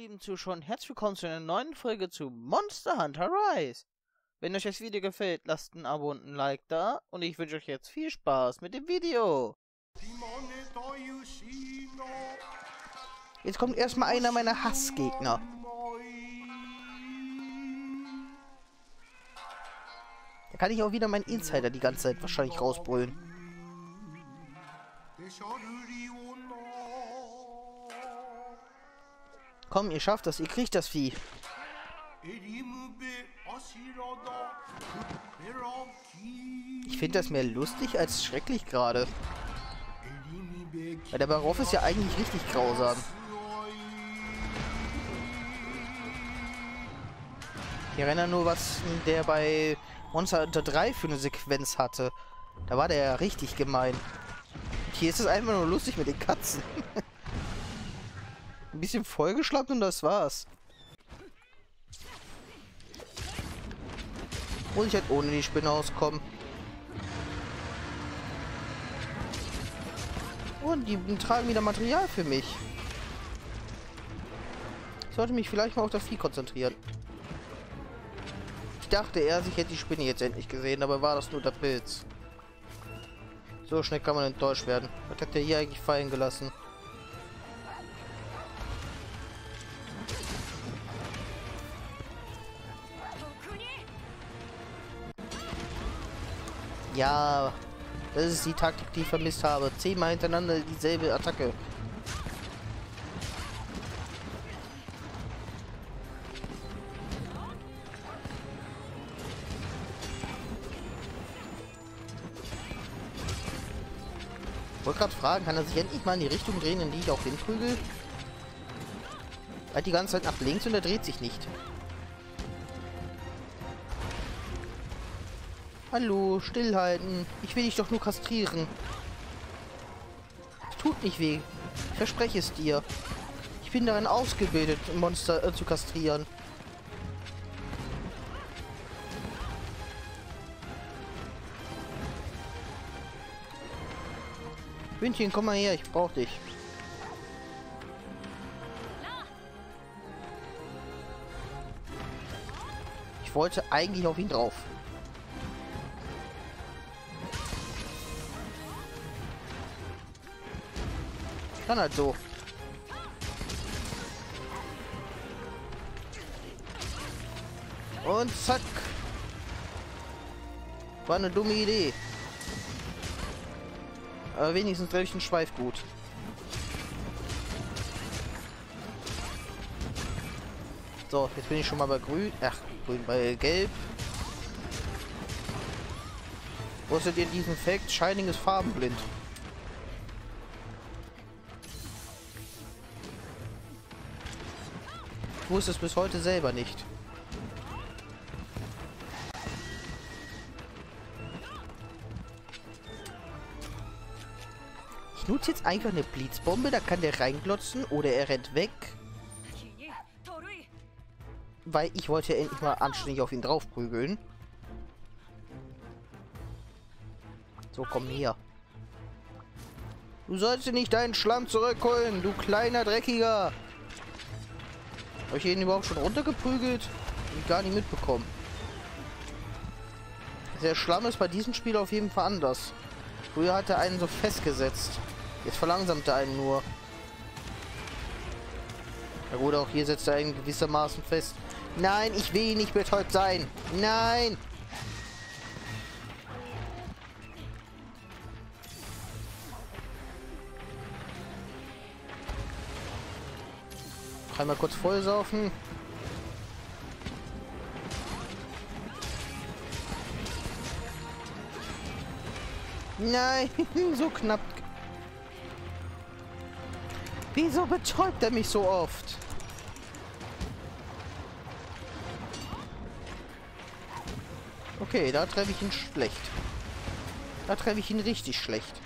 lieben Zuschauer, herzlich willkommen zu einer neuen Folge zu Monster Hunter Rise. Wenn euch das Video gefällt, lasst ein Abo und ein Like da und ich wünsche euch jetzt viel Spaß mit dem Video. Jetzt kommt erstmal einer meiner Hassgegner. Da kann ich auch wieder meinen Insider die ganze Zeit wahrscheinlich rausbrüllen. Komm, ihr schafft das, ihr kriegt das Vieh. Ich finde das mehr lustig als schrecklich gerade. Weil der Barof ist ja eigentlich richtig grausam. Ich erinnere nur, was der bei Monster Hunter 3 für eine Sequenz hatte. Da war der ja richtig gemein. Hier ist es einfach nur lustig mit den Katzen. Ein bisschen vollgeschlappt und das war's. Muss ich halt ohne die Spinne auskommen. Und die tragen wieder Material für mich. Ich sollte mich vielleicht mal auf das Vieh konzentrieren. Ich dachte erst, ich hätte die Spinne jetzt endlich gesehen, aber war das nur der Pilz. So schnell kann man enttäuscht werden. Was hat der hier eigentlich fallen gelassen? Ja, das ist die Taktik, die ich vermisst habe. 10-mal hintereinander dieselbe Attacke. Ich wollte gerade fragen, kann er sich endlich mal in die Richtung drehen, in die ich auch hinprügel? Er hat die ganze Zeit nach links und er dreht sich nicht. Hallo, stillhalten. Ich will dich doch nur kastrieren. Es tut nicht weh. Ich verspreche es dir. Ich bin darin ausgebildet, Monster zu kastrieren. Bündchen, komm mal her, ich brauch dich. Ich wollte eigentlich auf ihn drauf. Dann halt so. Und zack. War eine dumme Idee. Aber wenigstens treffe ich den Schweif gut. So, jetzt bin ich schon mal bei grün. Ach, grün bei gelb. Wusstet ihr diesen Fact? Schining ist farbenblind. Ich wusste es bis heute selber nicht. Ich nutze jetzt einfach eine Blitzbombe, da kann der reinglotzen oder er rennt weg. Weil ich wollte ja endlich mal anständig auf ihn draufprügeln. So, komm her. Du sollst dir nicht deinen Schlamm zurückholen, du kleiner Dreckiger. Habe ich ihn überhaupt schon runtergeprügelt? Und gar nicht mitbekommen. Der Schlamm ist bei diesem Spiel auf jeden Fall anders. Früher hat er einen so festgesetzt. Jetzt verlangsamt er einen nur. Ja gut, auch hier setzt er einen gewissermaßen fest. Nein, ich will nicht betäubt sein. Nein! Einmal kurz vollsaufen. Nein, so knapp. Wieso betäubt er mich so oft? Okay, da treffe ich ihn schlecht. Da treffe ich ihn richtig schlecht.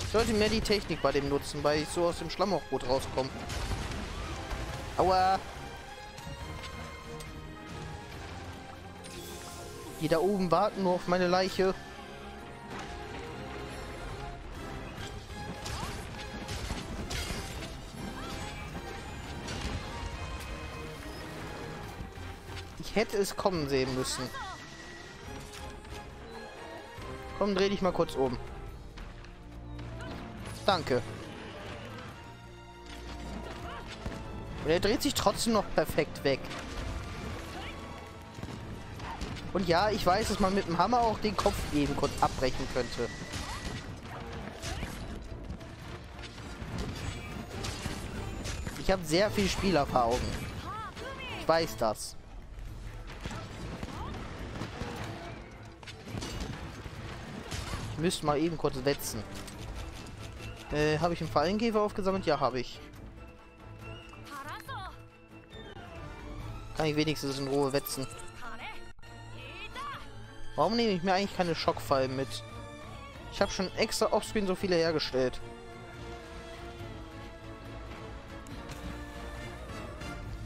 Ich sollte mehr die Technik bei dem nutzen, weil ich so aus dem Schlamm auch gut rauskomme. Aua! Die da oben warten nur auf meine Leiche. hätte es kommen sehen müssen. Komm, dreh dich mal kurz um. Danke. Und er dreht sich trotzdem noch perfekt weg. Und ja, ich weiß, dass man mit dem Hammer auch den Kopf eben kurz abbrechen könnte. Ich habe sehr viel Spielerfahrung. Ich weiß das. Ich müsste mal eben kurz wetzen. Habe ich einen Fallengeber aufgesammelt? Ja, habe ich. Kann ich wenigstens in Ruhe wetzen. Warum nehme ich mir eigentlich keine Schockfallen mit? Ich habe schon extra offscreen so viele hergestellt.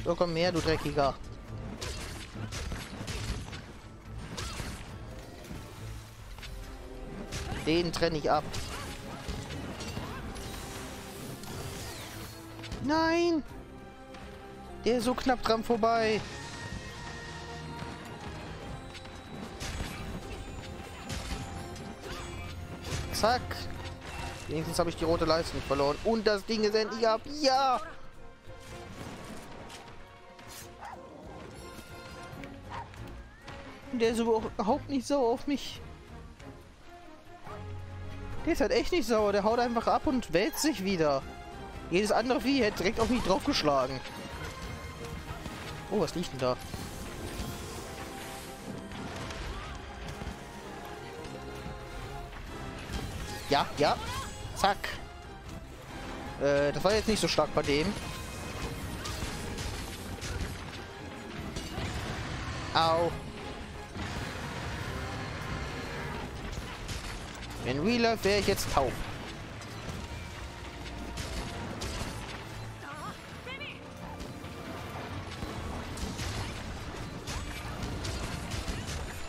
So, komm her, du Dreckiger. Den trenne ich ab. Nein! Der ist so knapp dran vorbei. Zack. Wenigstens habe ich die rote Leiste nicht verloren. Und das Ding ist endlich ab. Ja! Der ist überhaupt nicht sauer auf mich. Der ist halt echt nicht sauer. Der haut einfach ab und wälzt sich wieder. Jedes andere Vieh hätte direkt auf mich draufgeschlagen. Oh, was liegt denn da? Ja, ja. Zack. Das war jetzt nicht so stark bei dem. Au. In Real Life wäre ich jetzt taub.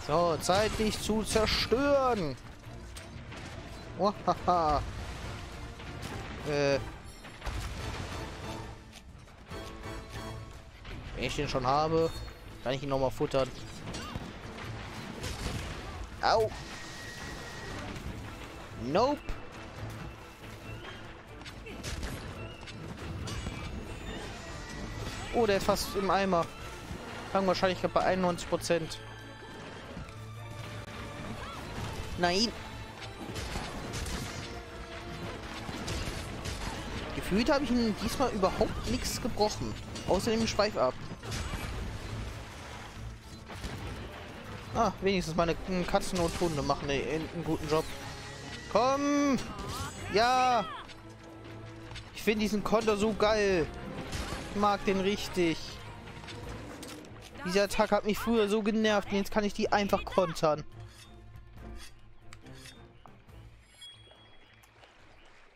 So, Zeit, dich zu zerstören. Ohaha. Wenn ich den schon habe, kann ich ihn nochmal futtern. Au. Nope. Oh, der ist fast im Eimer. Fangen wahrscheinlich bei 91%. Nein. Gefühlt habe ich ihn diesmal überhaupt nichts gebrochen. Außerdem schweif ab. Ah, wenigstens meine Katzen und Hunde machen einen guten Job. Komm! Ja! Ich finde diesen Konter so geil. Ich mag den richtig. Dieser Tag hat mich früher so genervt. Und jetzt kann ich die einfach kontern.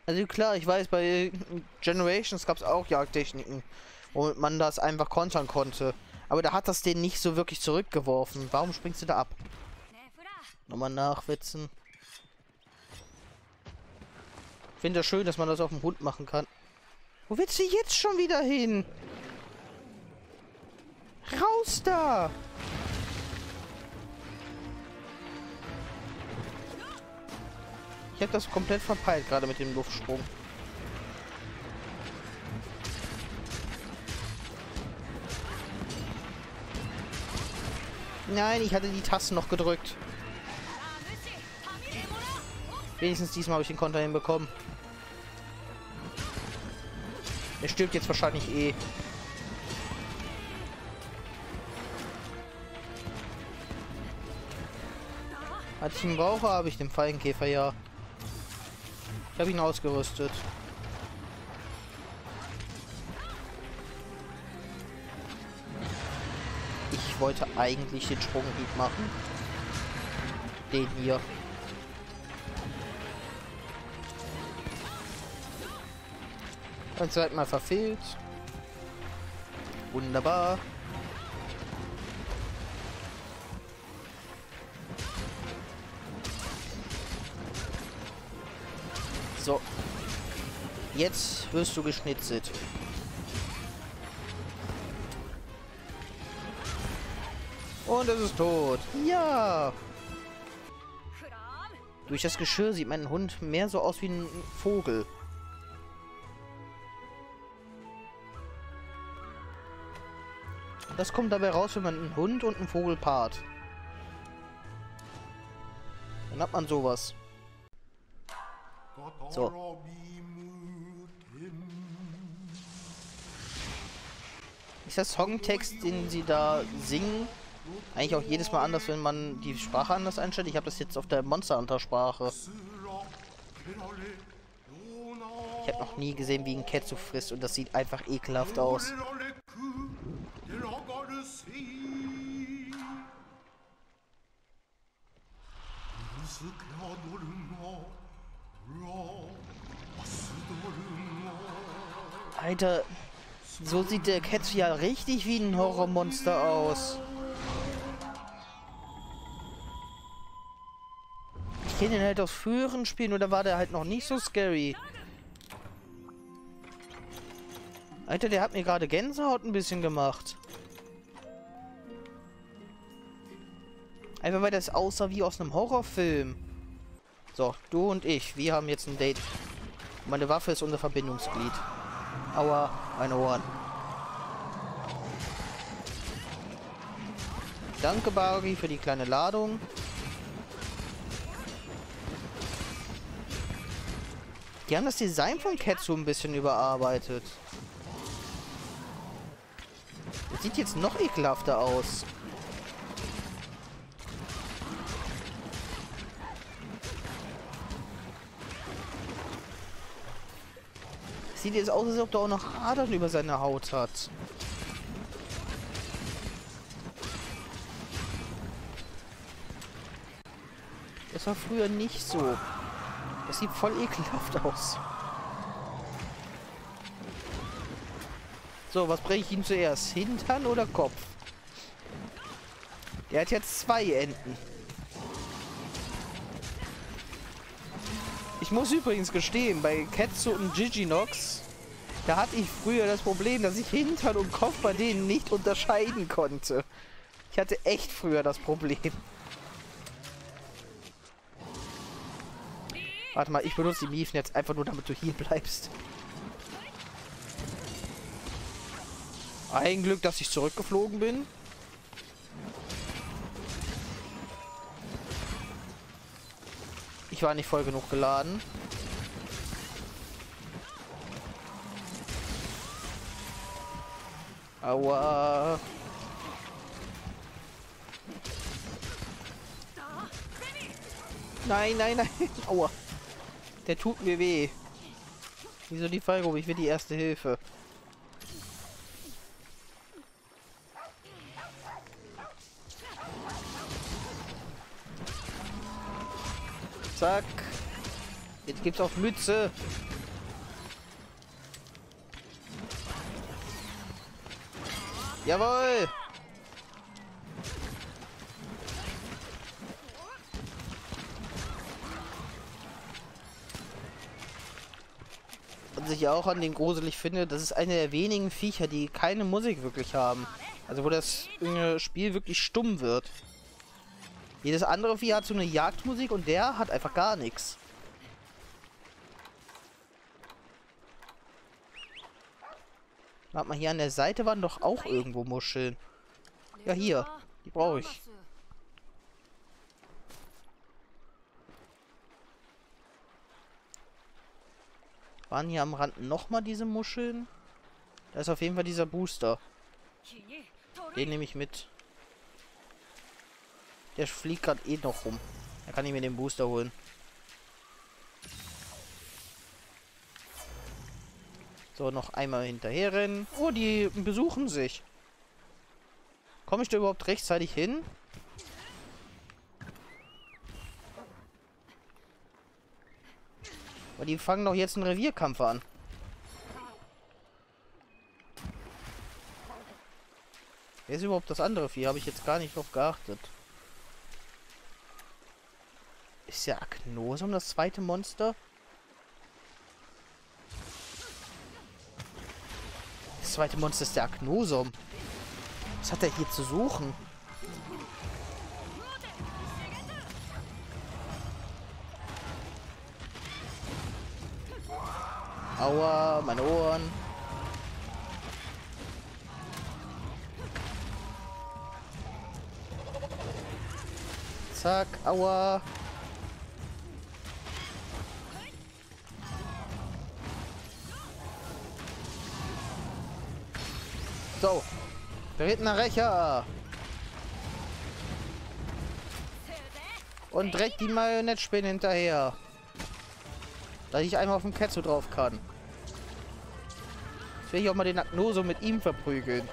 Also klar, ich weiß, bei Generations gab es auch Jagdtechniken, womit man das einfach kontern konnte. Aber da hat das den nicht so wirklich zurückgeworfen. Warum springst du da ab? Nochmal nachwitzen. Ich finde das schön, dass man das auf dem Hund machen kann. Wo willst du jetzt schon wieder hin? Raus da! Ich habe das komplett verpeilt, gerade mit dem Luftsprung. Nein, ich hatte die Tasten noch gedrückt. Wenigstens diesmal habe ich den Konter hinbekommen. Er stirbt jetzt wahrscheinlich eh. Als ich ihn brauche, habe ich den Fallenkäfer, ja. Ich habe ihn ausgerüstet. Ich wollte eigentlich den Sprunghieb machen. Den hier. Beim zweiten Mal verfehlt. Wunderbar. So. Jetzt wirst du geschnitzelt. Und es ist tot. Ja. Durch das Geschirr sieht mein Hund mehr so aus wie ein Vogel. Das kommt dabei raus, wenn man einen Hund und einen Vogel paart. Dann hat man sowas. So. Ist der Songtext, den sie da singen, eigentlich auch jedes Mal anders, wenn man die Sprache anders einstellt? Ich habe das jetzt auf der Monster Hunter Sprache. Ich habe noch nie gesehen, wie ein Khezu frisst, und das sieht einfach ekelhaft aus. Alter, so sieht der Khezu ja richtig wie ein Horrormonster aus. Ich kenne den halt aus früheren Spielen, oder war der halt noch nicht so scary? Alter, der hat mir gerade Gänsehaut ein bisschen gemacht. Einfach weil das aussah wie aus einem Horrorfilm. So, du und ich, wir haben jetzt ein Date. Meine Waffe ist unser Verbindungsglied. Aua, meine Ohren. Danke, Bari, für die kleine Ladung. Die haben das Design von Khezu ein bisschen überarbeitet. Das sieht jetzt noch ekelhafter aus. Sieht jetzt aus, als ob der auch noch Adern über seine Haut hat. Das war früher nicht so. Das sieht voll ekelhaft aus. So, was bringe ich ihm zuerst? Hintern oder Kopf? Der hat jetzt zwei Enden. Ich muss übrigens gestehen, bei Khezu und Giginox, da hatte ich früher das Problem, dass ich Hintern und Kopf bei denen nicht unterscheiden konnte. Ich hatte echt früher das Problem. Warte mal, ich benutze die Miefen jetzt einfach nur, damit du hier bleibst. Ein Glück, dass ich zurückgeflogen bin. Ich war nicht voll genug geladen. Aua. Nein, nein, nein. Aua. Der tut mir weh. Wieso die Fallgrube? Ich will die erste Hilfe. Zack. Jetzt gibt's auch Mütze. Jawohl. Was ich auch an den gruselig finde, das ist eine der wenigen Viecher, die keine Musik wirklich haben. Also wo das Spiel wirklich stumm wird. Jedes andere Vieh hat so eine Jagdmusik und der hat einfach gar nichts. Warte mal, hier an der Seite waren doch auch irgendwo Muscheln. Ja, hier. Die brauche ich. Waren hier am Rand nochmal diese Muscheln? Da ist auf jeden Fall dieser Booster. Den nehme ich mit. Der fliegt gerade eh noch rum. Da kann ich mir den Booster holen. So, noch einmal hinterher rennen. Oh, die besuchen sich. Komme ich da überhaupt rechtzeitig hin? Aber die fangen doch jetzt einen Revierkampf an. Wer ist überhaupt das andere Vieh? Habe ich jetzt gar nicht drauf geachtet. Ist ja Agnosum das zweite Monster? Das zweite Monster ist der Agnosum. Was hat er hier zu suchen? Aua, meine Ohren. Zack, aua. So, der Rednerrecher. Und direkt die Marionettspinne hinterher. Dass ich einmal auf den Khezu drauf kann. Jetzt will ich auch mal den Agnosum mit ihm verprügeln.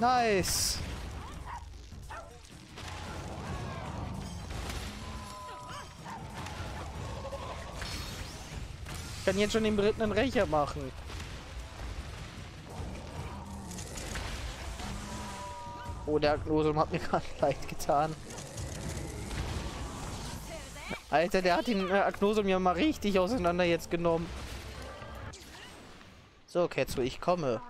Nice. Ich kann jetzt schon den berittenen Rächer machen. Oh, der Agnosum hat mir gerade leid getan. Alter, der hat den Agnosum ja mal richtig auseinander jetzt genommen. So, Khezu, ich komme.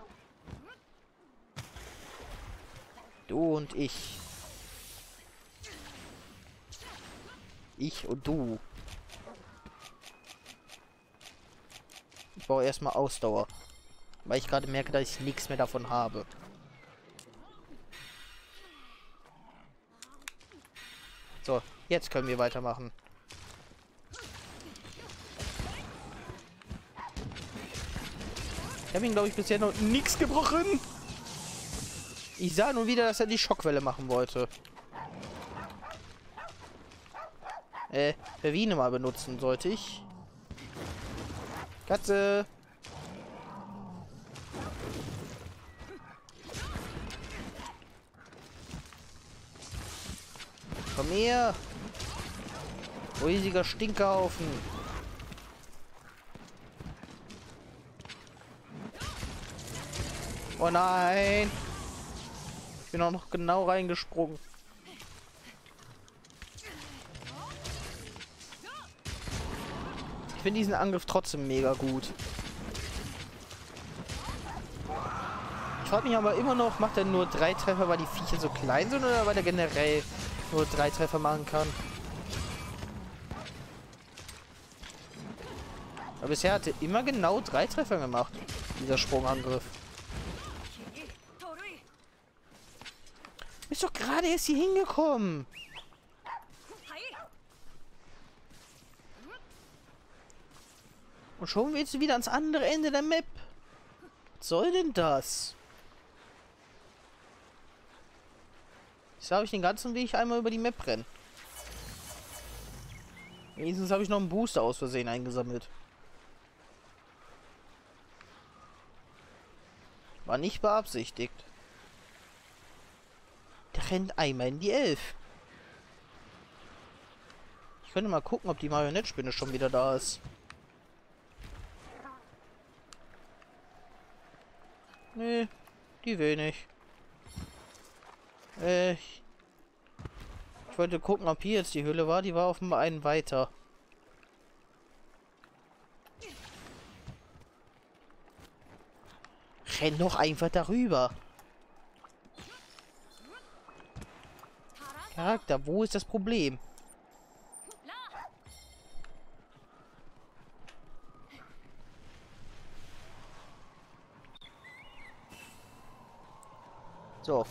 Du und ich. Ich und du. Ich brauche erstmal Ausdauer. Weil ich gerade merke, dass ich nichts mehr davon habe. So, jetzt können wir weitermachen. Ich habe ihn, glaube ich, bisher noch nichts gebrochen. Ich sah nun wieder, dass er die Schockwelle machen wollte. Verwine mal benutzen sollte ich. Katze! Komm her! Riesiger Stinkerhaufen! Oh nein! Ich bin auch noch genau reingesprungen. Ich finde diesen Angriff trotzdem mega gut. Ich frage mich aber immer noch, macht er nur 3 Treffer, weil die Viecher so klein sind oder weil er generell nur 3 Treffer machen kann. Aber bisher hat er immer genau 3 Treffer gemacht, dieser Sprungangriff. Ist doch gerade erst hier hingekommen. Und schon willst du wieder ans andere Ende der Map. Was soll denn das? Jetzt habe ich den ganzen Weg einmal über die Map rennen. Wenigstens habe ich noch einen Booster aus Versehen eingesammelt. War nicht beabsichtigt. Der rennt einmal in die 11. Ich könnte mal gucken, ob die Marionettspinne schon wieder da ist. Nee, die will nicht. Ich wollte gucken, ob hier jetzt die Höhle war. Die war offenbar einen weiter. Renn doch einfach darüber. Charakter, wo ist das Problem? So.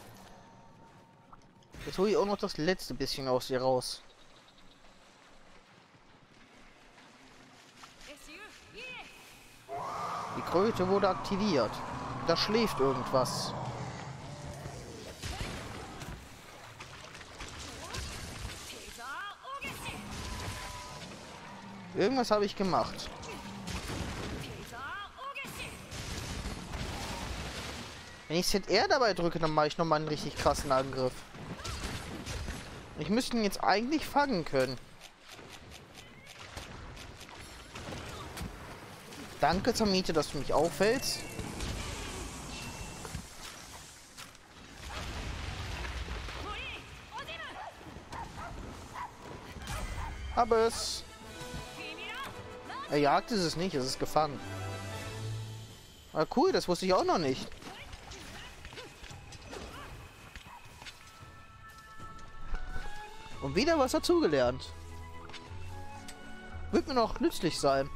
Jetzt hole ich auch noch das letzte bisschen aus ihr raus. Die Kröte wurde aktiviert. Da schläft irgendwas. Irgendwas habe ich gemacht. Wenn ich ZR dabei drücke, dann mache ich nochmal einen richtig krassen Angriff. Ich müsste ihn jetzt eigentlich fangen können. Danke, Zamite, dass du mich auffällst. Hab es. Er jagt es nicht, es ist gefangen. Ah, cool, das wusste ich auch noch nicht. Und wieder was dazugelernt. Wird mir noch nützlich sein.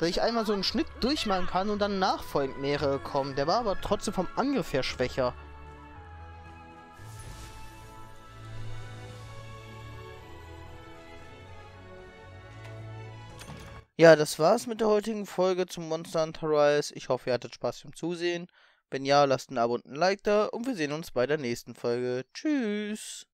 Dass ich einmal so einen Schnitt durchmachen kann und dann nachfolgend mehrere kommen. Der war aber trotzdem vom Angriff her schwächer. Ja, das war's mit der heutigen Folge zum Monster Hunter Rise. Ich hoffe, ihr hattet Spaß beim Zusehen. Wenn ja, lasst ein Abo und ein Like da und wir sehen uns bei der nächsten Folge. Tschüss!